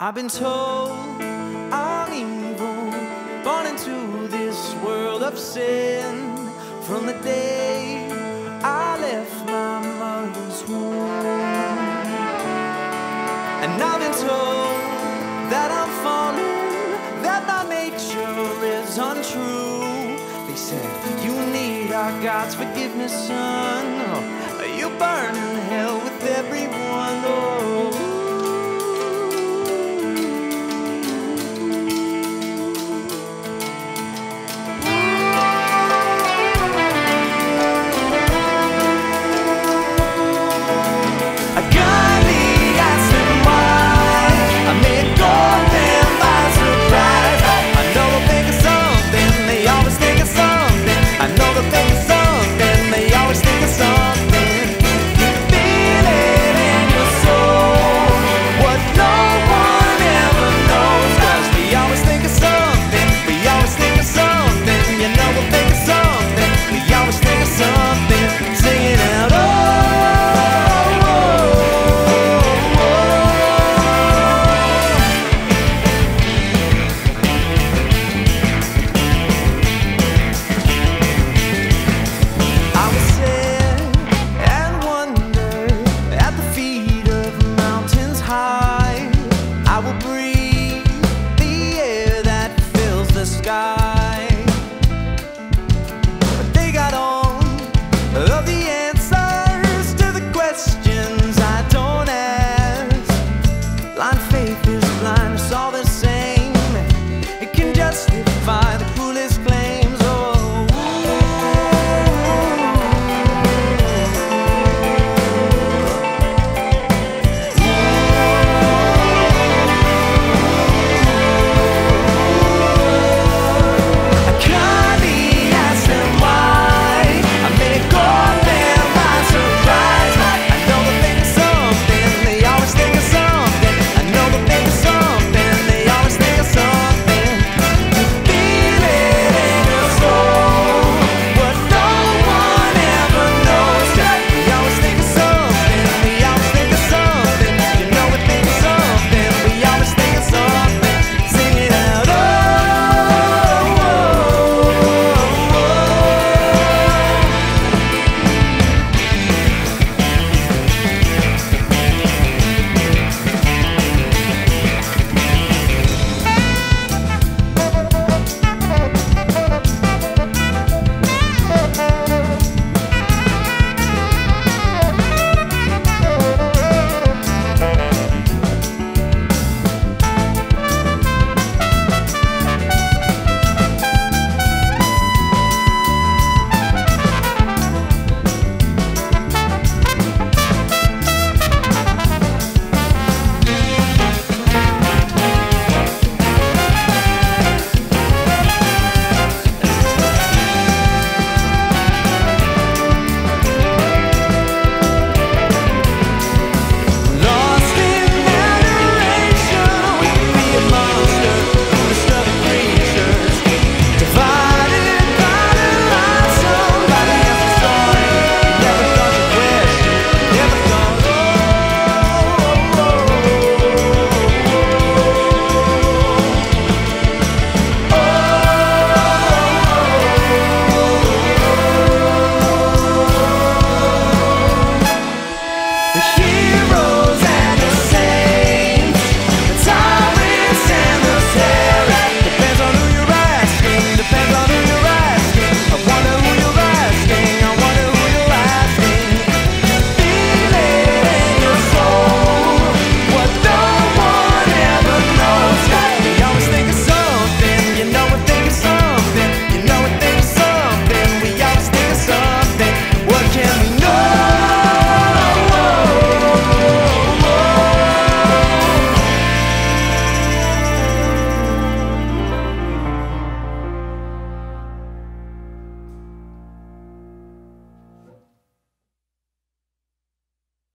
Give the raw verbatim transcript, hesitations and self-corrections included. I've been told I'm evil, born into this world of sin. From the day I left my mother's womb, and I've been told that I'm fallen, that my nature is untrue. They said, you need our God's forgiveness, son. Oh, you burn in hell with everyone. Oh, I'm